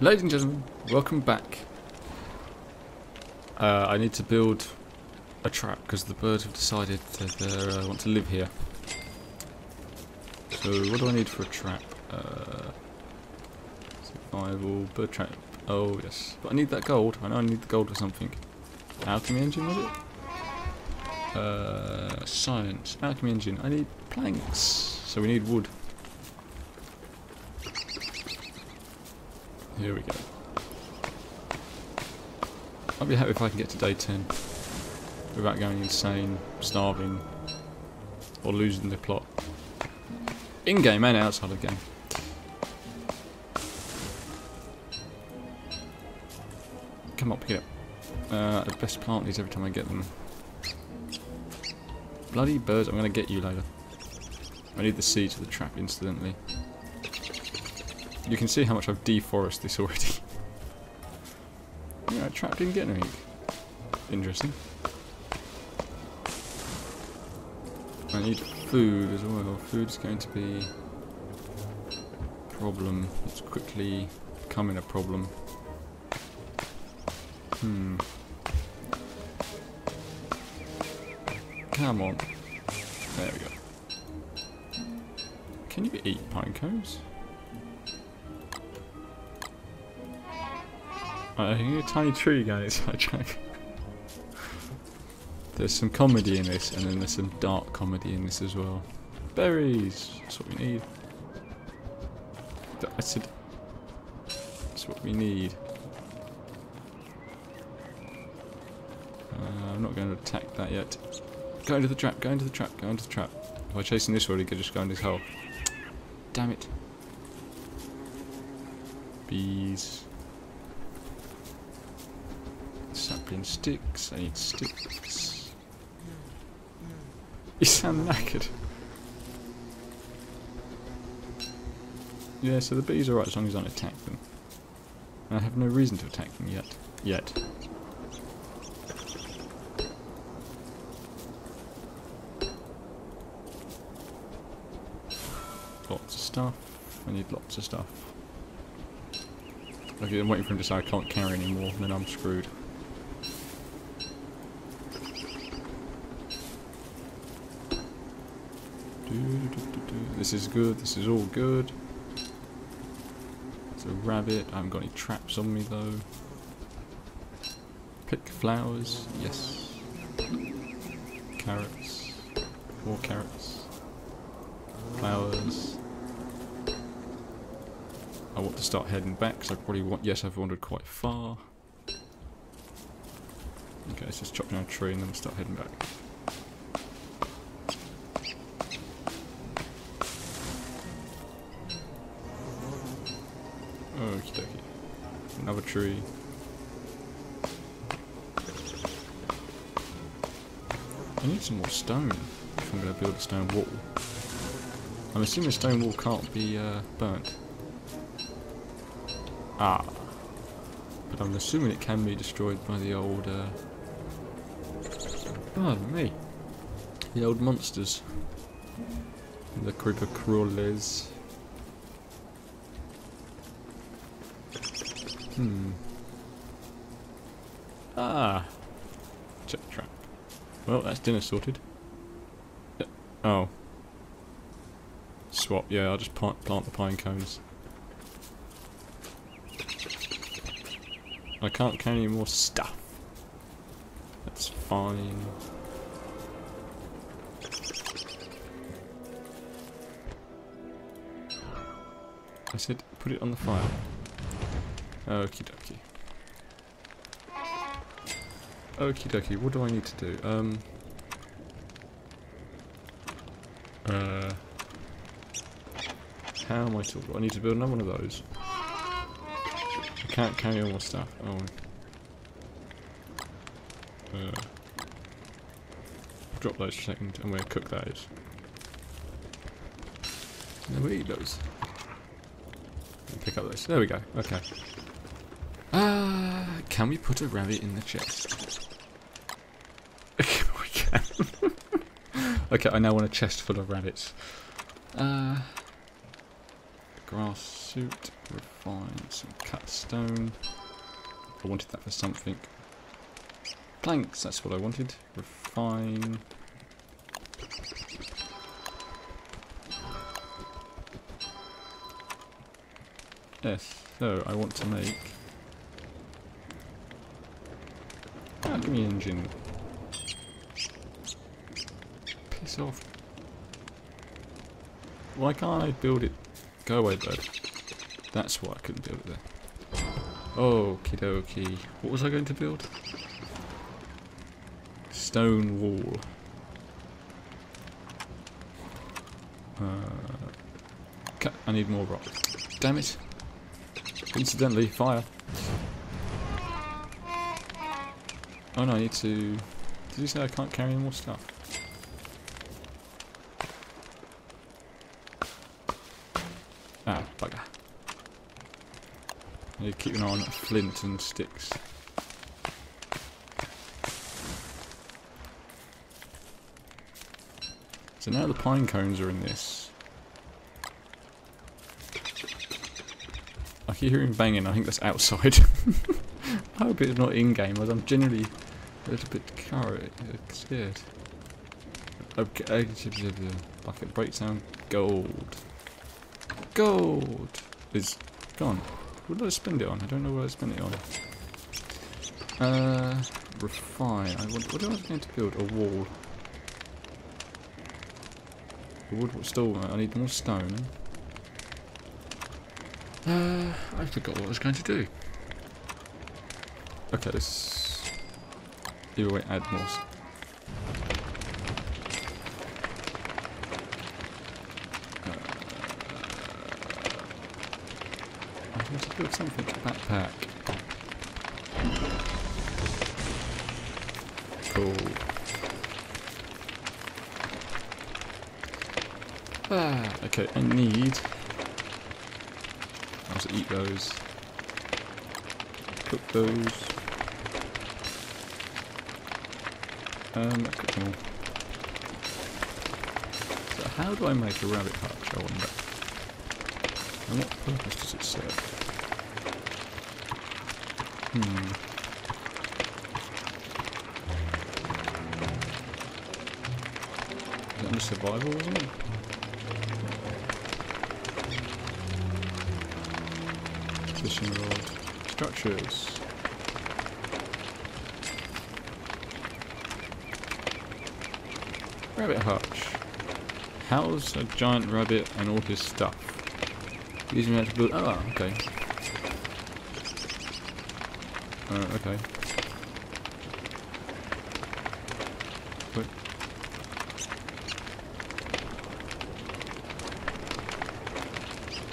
Ladies and gentlemen, welcome back. I need to build a trap because the birds have decided that they want to live here. So what do I need for a trap? Survival, bird trap. Oh yes, but I need that gold. I know I need the gold for something. Alchemy engine, was it? Science, alchemy engine. I need planks, so we need wood. Here we go. I'll be happy if I can get to day 10 without going insane, starving, or losing the plot. In game and outside of game. Come on, pick it up. I best plant these every time I get them. Bloody birds, I'm going to get you later. I need the seeds for the trap, incidentally. You can see how much I've deforested this already. Yeah, trap didn't get anything. Interesting. I need food as well. Food's going to be a problem. It's quickly becoming a problem. Come on. There we go. Can you eat pine cones? I hear a tiny tree going inside track. There's some comedy in this, and then there's some dark comedy in this as well. Berries! That's what we need. I said... that's what we need. I'm not going to attack that yet. Go into the trap, go into the trap, go into the trap. If I'm chasing this already, I could just go into this hole. Damn it. Bees. Sapling sticks, I need sticks. You sound knackered. Yeah, so the bees are right as long as I don't attack them. And I have no reason to attack them yet. Lots of stuff. I need lots of stuff. Okay, I'm waiting for him to say I can't carry anymore, and then I'm screwed. This is good, this is all good. It's a rabbit, I haven't got any traps on me though. Pick flowers, yes. Carrots, more carrots. Flowers. I want to start heading back because I probably want, yes, I've wandered quite far. Okay, let's just chop down a tree and then we'll start heading back. Okie dokie. Another tree. I need some more stone if I'm going to build a stone wall. I'm assuming a stone wall can't be burnt. Ah. But I'm assuming it can be destroyed by the old... pardon me. The old monsters. The creeper crawlers. Ah. Check trap. Well, that's dinner sorted. Oh. Swap. Yeah, I'll just plant the pine cones. I can't carry any more stuff. That's fine. I said put it on the fire. Okie dokie. Okie dokie, what do I need to do? How am I still? I need to build another one of those. I can't carry all my stuff. Drop those for a second and we'll cook those. And then we eat those. And pick up those. There we go. Okay. Can we put a rabbit in the chest? We can. Okay, I now want a chest full of rabbits. Grass. suit, refine, some cut stone. I wanted that for something. Planks, that's what I wanted. Refine. Yes, so I want to make... Ah, give me an engine. Piss off. Why can't I build it? Go away, bud. That's why I couldn't build it there. Oh, okie dokie. What was I going to build? Stone wall. I need more rock. Damn it. Incidentally, fire. Oh no, I need to... Did you say I can't carry any more stuff? Ah, bugger. I need to keep an eye on flint and sticks. So now the pine cones are in this. I keep hearing banging, I think that's outside. I hope it's not in-game, as I'm generally a little bit scared. Okay, bucket breaks down. Gold. Gold is gone. What did I spend it on? I don't know what I spent it on. Refine. What do I need to build? A wall. A wood stall. I need more stone. I forgot what I was going to do. Okay, let's either way add more. I want to build something. Backpack. Cool. Ah, okay, I need... I'll just eat those. Cook those. Cook them all. So how do I make a rabbit hutch, I wonder? And what purpose does it serve? Is it under survival, wasn't it? Fishing rod. Structures. Rabbit hutch. House a giant rabbit and all his stuff. Using that to build. Ah, oh, okay. Okay. Wait.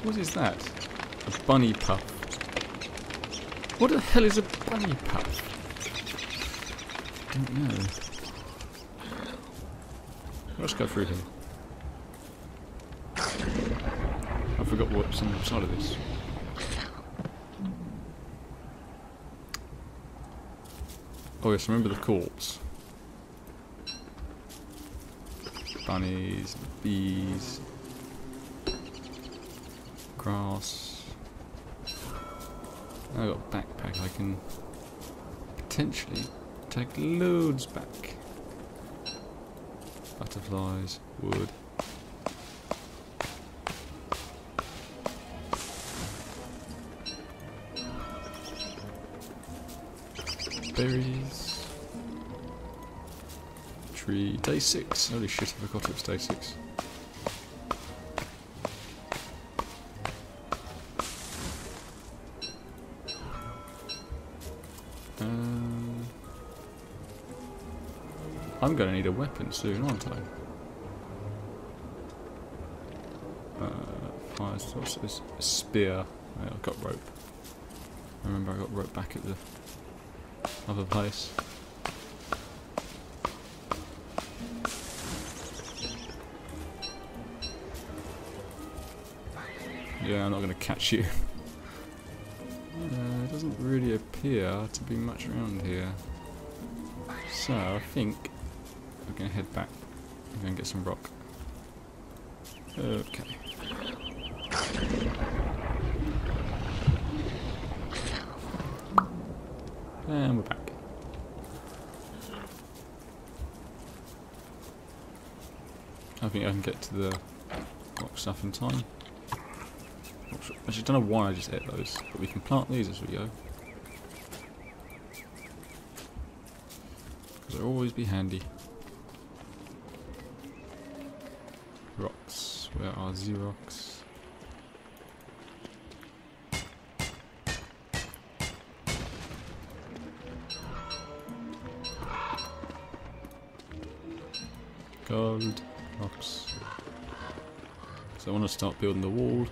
What is that? A bunny pup. What the hell is a bunny pup? I don't know. Let's go through here. I forgot what's on the side of this. Oh yes, remember the corpse. Bunnies, bees, grass. I've got a backpack, I can potentially take loads back. Butterflies, wood. Berries. Tree. Day 6. Holy shit, I forgot it was day 6. I'm going to need a weapon soon, aren't I? Fire sources. A spear. Yeah, I've got rope. I remember I got rope back at the other place. Yeah, I'm not going to catch you. It doesn't really appear to be much around here. So, I think... I'm going to head back. I'm going to get some rock. Okay. And we're back. I think I can get to the rock stuff in time. Actually, I don't know why I just hit those, but we can plant these as we go. Because they'll always be handy. Rocks. Where are Xerox? Gold. Rocks. So I want to start building the wall.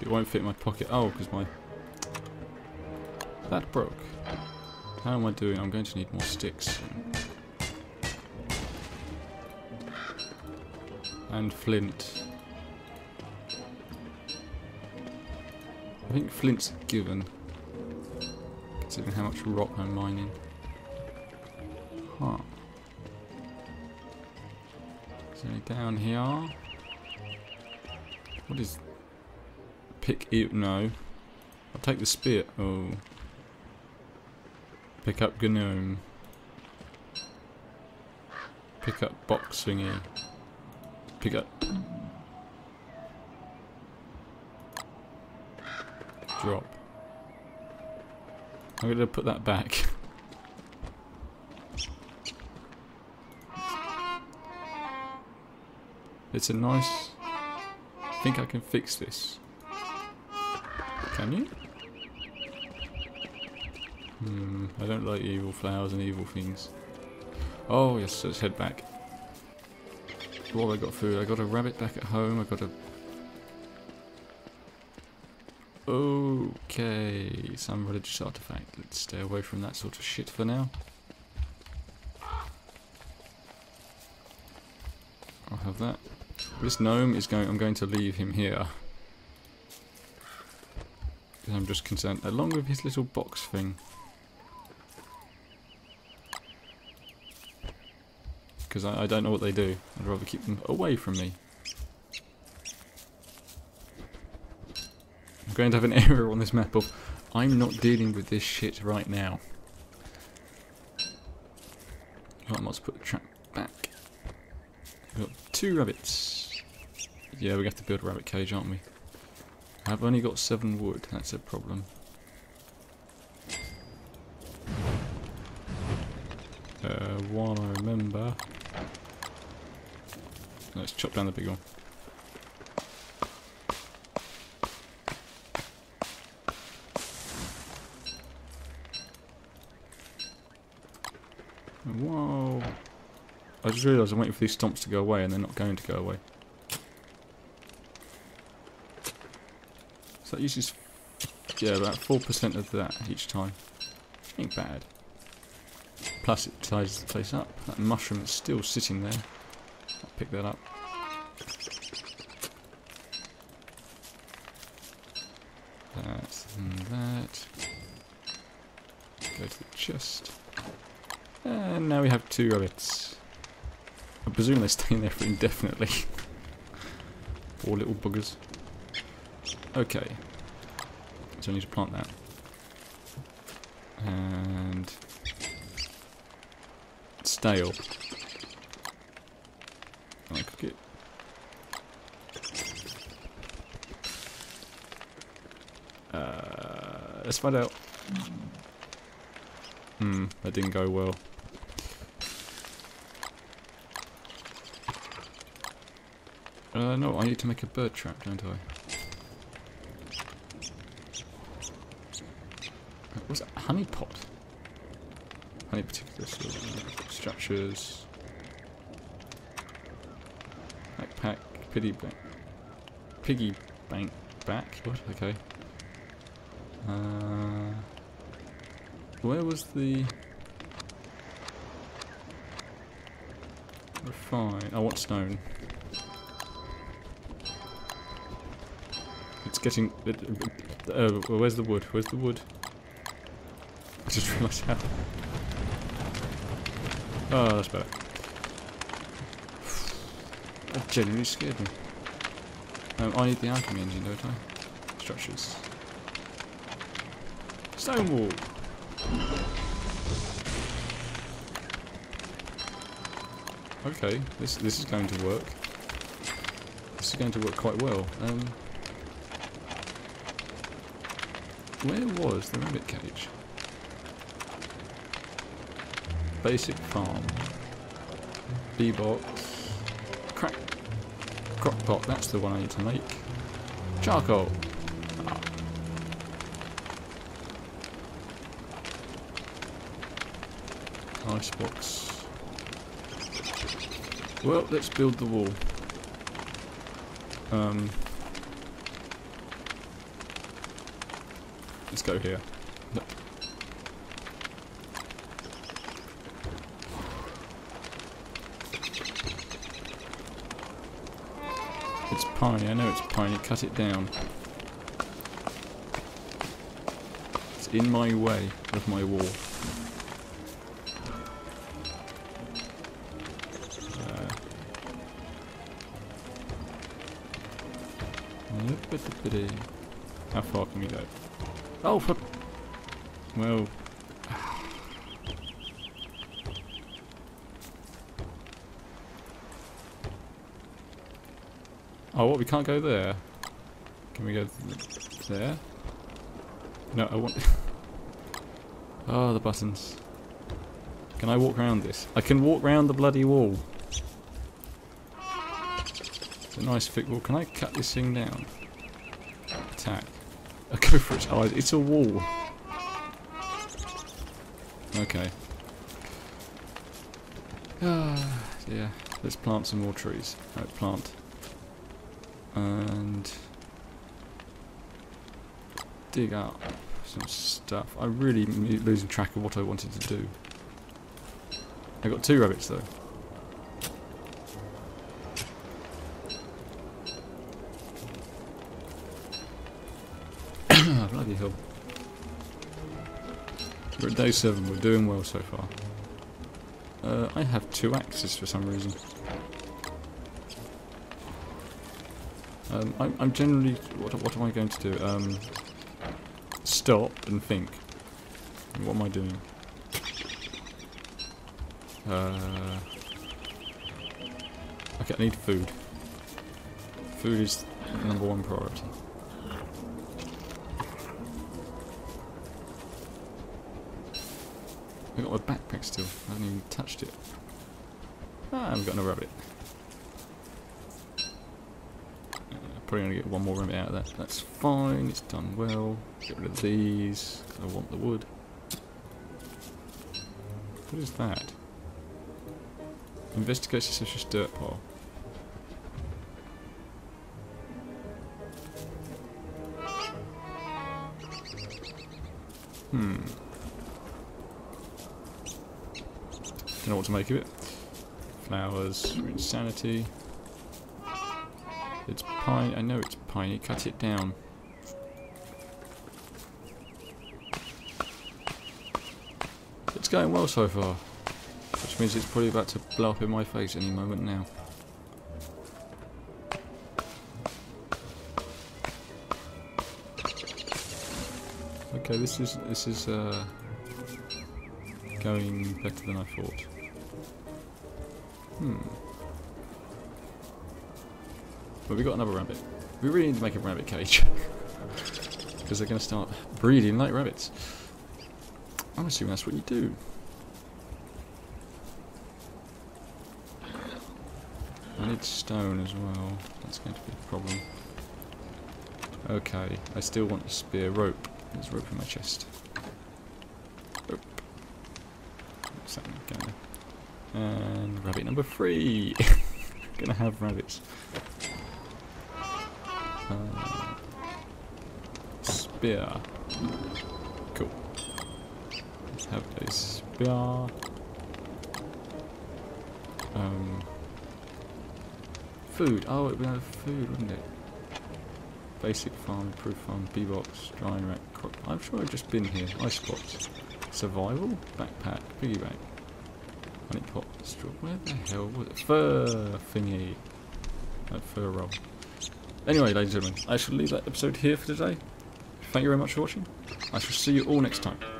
It won't fit in my pocket. Oh, because my... that broke. How am I doing? I'm going to need more sticks. And flint. I think flint's given, considering how much rock I'm mining. Huh. So down here... what is... pick it? No. I'll take the spear. Oh. Pick up gnome. Pick up box thingy. Pick up. Drop. I'm going to put that back. It's a nice... I think I can fix this. Can you? Hmm, I don't like evil flowers and evil things. Oh yes, let's head back. What have I got food? I got a rabbit back at home, I got a... okay, some religious artifact. Let's stay away from that sort of shit for now. I'll have that. This gnome is going... I'm going to leave him here. I'm just concerned, along with his little box thing, because I don't know what they do. I'd rather keep them away from me. I'm going to have an error on this map of I'm not dealing with this shit right now. I must put the trap back. We've got 2 rabbits. Yeah, we have to build a rabbit cage, aren't we? I've only got 7 wood, that's a problem. While I remember... let's chop down the big one. Whoa! I just realised I'm waiting for these stomps to go away and they're not going to go away. So that uses, yeah, about 4% of that each time. Ain't bad. Plus it ties the place up. That mushroom is still sitting there. I'll pick that up. That and that. Go to the chest. And now we have 2 rabbits. I presume they're staying there for indefinitely. Poor little buggers. Okay, so I need to plant that, and stale, I cook it, let's find out. That didn't go well. No, I need to make a bird trap, don't I? What's that? Honey pot? Honey particular sort of structures. Backpack, piggy bank back. What? Okay. Where was the refine? I want stone. It's getting. Where's the wood? Where's the wood? I just realised how. Oh, that's better. That genuinely scared me. I need the alchemy engine, don't I? Structures. Stone wall! Okay, this is going to work. This is going to work quite well. Where was the rabbit cage? Basic farm. B-box. Crockpot, that's the one I need to make. Charcoal! Ah. Icebox. Well, let's build the wall. Let's go here. Nope. It's piney, I know it's piney, cut it down. It's in my way of my wall. How far can we go? Oh, for... Well... Oh, what? We can't go there? Can we go there? No, I want... Oh, the buttons. Can I walk around this? I can walk around the bloody wall. It's a nice thick wall. Can I cut this thing down? Attack. I'll go for its eyes. It's a wall. Okay. Ah, yeah. Let's plant some more trees. Right, plant. And... dig up some stuff. I'm really losing track of what I wanted to do. I got 2 rabbits though. Bloody hell. We're at day 7, we're doing well so far. I have 2 axes for some reason. I'm generally... What am I going to do? Stop and think. What am I doing? Okay, I need food. Food is #1 priority. I've got my backpack still. I haven't even touched it. Ah, I haven't got no rabbit. Probably going to get 1 more rabbit out of that. That's fine. It's done well. Get rid of these, because I want the wood. What is that? Investigate suspicious dirt pile. Don't know what to make of it. Flowers, insanity. It's pine. I know it's piney. Cut it down. It's going well so far, which means it's probably about to blow up in my face any moment now. Okay, this is going better than I thought. But we got another rabbit. We really need to make a rabbit cage. Because they're going to start breeding like rabbits. I'm assuming that's what you do. I need stone as well. That's going to be a problem. Okay, I still want a spear rope. There's rope in my chest. Rope. What's that going on? And rabbit number 3. Gonna have rabbits. Spear. Cool. Let's have a spear. Food. Oh, it would have food, wouldn't it? Basic farm, improved farm, bee box, drying rack, crop. I'm sure I've just been here. Icebox. Survival? Backpack. Piggyback. Honey pot. Straw. Where the hell was it? Fur thingy. That fur roll. Anyway, ladies and gentlemen, I shall leave that episode here for today. Thank you very much for watching. I shall see you all next time.